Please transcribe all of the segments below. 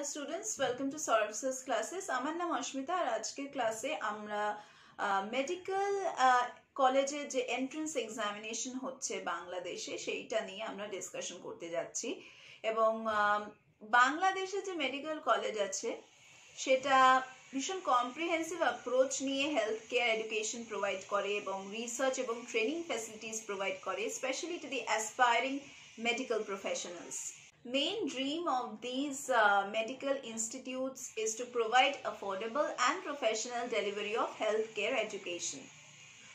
Hello students, welcome to Sourav Sir's Classes. আমার নাম অস্মিতা আর আজকের ক্লাসে আমরা মেডিকেল কলেজে যে এন্ট্রান্স এক্সামিনেশন হচ্ছে বাংলাদেশে সেইটা নিয়ে আমরা ডিসকাশন করতে যাচ্ছি এবং বাংলাদেশে যে মেডিকেল কলেজ আছে সেটা ভীষণ কম্প্রিহেন্সিভ অ্যাপ্রোচ নিয়ে হেলথ কেয়ার এডুকেশন প্রোভাইড করে এবং রিসার্চ এবং ট্রেনিং ফ্যাসিলিটিস প্রোভাইড করে specially to the aspiring medical professionals Main dream of these medical institutes is to provide affordable and professional delivery of healthcare education.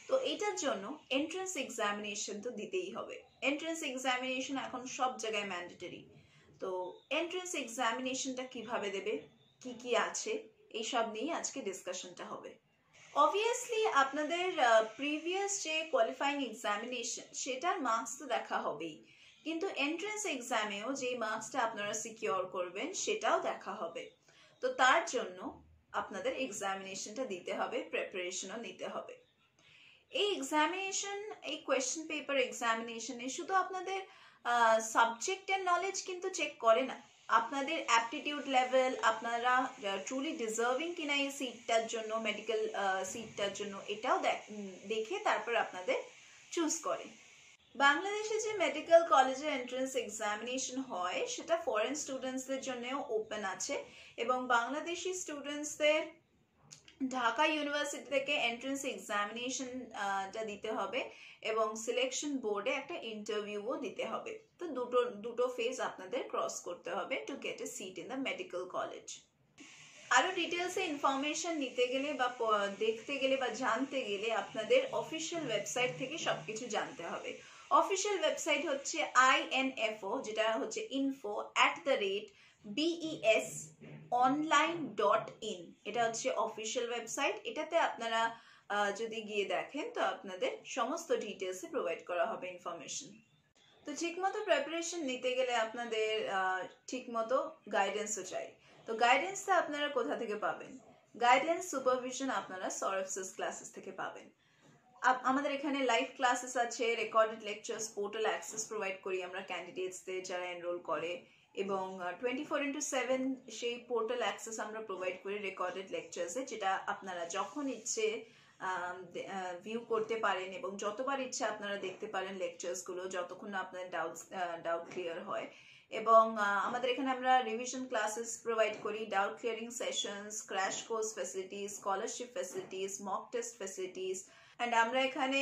So, এটার জন্য entrance examination তো দিতেই হবে। Entrance examination এখন সব জায়গায় mandatory. তো entrance examination টা কিভাবে দেবে, কি কি আছে, এই সব নিয়ে আজকে ডিসকাশনটা হবে। Obviously, আপনাদের previous যে qualifying examination সেটার marks তো দেখা হবেই। কিন্তু এন্ট্রান্স এক্সামেও যে মার্কসটা আপনারা সিকিউর করবেন সেটাও দেখা হবে তো তার জন্য আপনাদের এক্সামিনেশনটা দিতে হবে প্রিপারেশনও নিতে হবে এই এক্সামিনেশন এই কোশ্চেন পেপার এক্সামিনেশনে শুধু আপনাদের সাবজেক্ট এন্ড নলেজ কিন্তু চেক করে না আপনাদের অ্যাপটিটিউড লেভেল আপনারা ট্রুলি ডিজার্ভিং কিনা এই সিটটার জন্য মেডিকেল সিটটার জন্য এটাও দেখে তারপর আপনাদের চুজ করে বাংলাদেশে যে মেডিকেল কলেজের এন্ট্রান্স এক্সামিনেশন হয় সেটা ফরেন স্টুডেন্টসদের জন্যও ওপেন আছে এবং বাংলাদেশি স্টুডেন্টসদের ঢাকা ইউনিভার্সিটি থেকে এন্ট্রান্স এক্সামিনেশনটা দিতে হবে এবং সিলেকশন বোর্ডে একটা ইন্টারভিউও দিতে হবে তো দুটো ফেজ আপনাদের ক্রস করতে হবে to get a seat in the medical college আরো ডিটেইলসে ইনফরমেশন নিতে গেলে বা দেখতে গেলে বা জানতে গেলে আপনাদের অফিশিয়াল ওয়েবসাইট থেকে সবকিছু জানতে হবে অফিশিয়াল ওয়েবসাইট হচ্ছে info যেটা হচ্ছে info@besonline.in এটা হচ্ছে অফিশিয়াল ওয়েবসাইট এটাতে আপনারা যদি গিয়ে দেখেন তো আপনাদের সমস্ত ডিটেইলসে প্রোভাইড করা হবে ইনফরমেশন তো ঠিকমতো প্রিপারেশন নিতে গেলে আপনাদের ঠিকমতো গাইডেন্সও চাই তো গাইডেন্সটা আপনারা কোথা থেকে পাবেন গাইডেন্স সুপারভিশন আপনারা Sourav Sir's Classes থেকে পাবেন আমাদের এখানে লাইভ ক্লাসেস আছে recorded lectures portal access provide করি আমরা ক্যান্ডিডেটসদের যারা এনরোল করে এবং 24/7 সেই পোর্টাল অ্যাক্সেস আমরা প্রোভাইড করি রেকর্ডেড লেকচারসে যেটা আপনারা যখন ইচ্ছে ভিউ করতে পারেন এবং যতবার ইচ্ছে আপনারা দেখতে পারেন লেকচারসগুলো যতক্ষণ না আপনাদের ডাউট ক্লিয়ার হয় এবং আমাদের এখানে আমরা রিভিশন ক্লাসেস প্রোভাইড করি doubt clearing sessions crash course facilities scholarship facilities mock test facilities and আমরা এখানে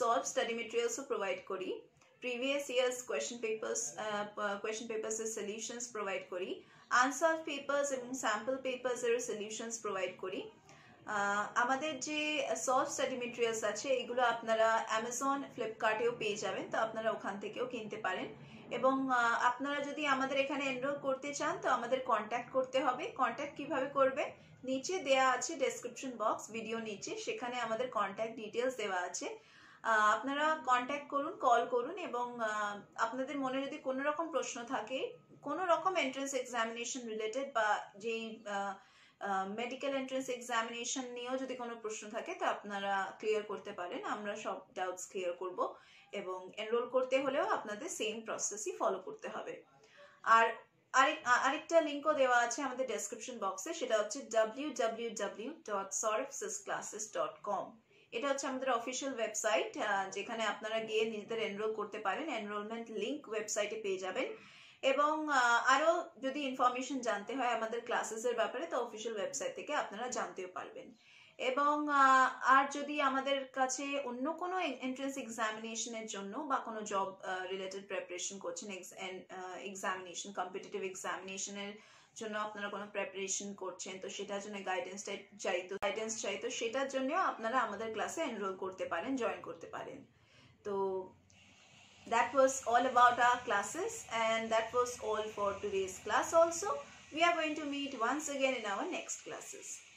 সলভ স্টাডি ম্যাটেরিয়ালসও প্রোভাইড করি প্রিভিয়াস ইয়ার্স কোশ্চেন পেপারস এর সলিউশনস প্রোভাইড করি আনসলভড পেপারস এবং স্যাম্পল পেপারস এর সলিউশনস প্রোভাইড করি আমাদের যে সলভ স্টাডি ম্যাটেরিয়ালস আছে এগুলো আপনারা Amazon Flipkartেও পেয়ে যাবেন তো আপনারা ওখান থেকেও কিনতে পারেন এবং আপনারা যদি আমাদের এখানে এনরোল করতে চান তো আমাদের কন্টাক্ট করতে হবে কন্টাক্ট কিভাবে করবে নিচে দেয়া আছে ডেসক্রিপশন বক্স ভিডিও নিচে সেখানে আমাদের কন্টাক্ট ডিটেইলস দেওয়া আছে আপনারা কন্টাক্ট করুন কল করুন এবং আপনাদের মনে যদি কোনো রকম প্রশ্ন থাকে কোনো রকম এন্ট্রান্স এক্সামিনেশন রিলেটেড বা যে মেডিকেল এন্ট্রান্স এক্সামিনেশন নিয়েও যদি কোনো প্রশ্ন থাকে তো আপনারা ক্লিয়ার করতে পারেন আমরা সব ডাউটস ক্লিয়ার করব এবং এনরোল করতে হলেও আপনাদের সেম প্রসেসই ফলো করতে হবে আর আরেকটা লিংকও দেওয়া আছে আমাদের ডেসক্রিপশন বক্সে সেটা হচ্ছে www.souravsirclasses.com এটা হচ্ছে আমাদের অফিশিয়াল ওয়েবসাইট যেখানে আপনারা গিয়ে নিজেদের এনরোল করতে পারেন এনরোলমেন্ট লিংক ওয়েবসাইটে পেয়ে যাবেন এবং আরো যদি ইনফরমেশন জানতে হয় আমাদের ক্লাসেসের ব্যাপারে তো অফিশিয়াল ওয়েবসাইট থেকে আপনারা জানতেও পারবেন এবং আর যদি আমাদের কাছে অন্য কোনো এন্ট্রান্স এক্সামিনেশনের জন্য বা কোনো job related preparation coaching examination competitive এক্সামিনেশনের জন্য আপনারা কোনো প্রিপারেশন করছেন তো সেটার জন্য গাইডেন্স চাই তো সেটার জন্য আপনারা আমাদের ক্লাসে এনরোল করতে পারেন জয়েন করতে পারেন তো That was all about our classes and that was all for today's class also. We are going to meet once again in our next classes.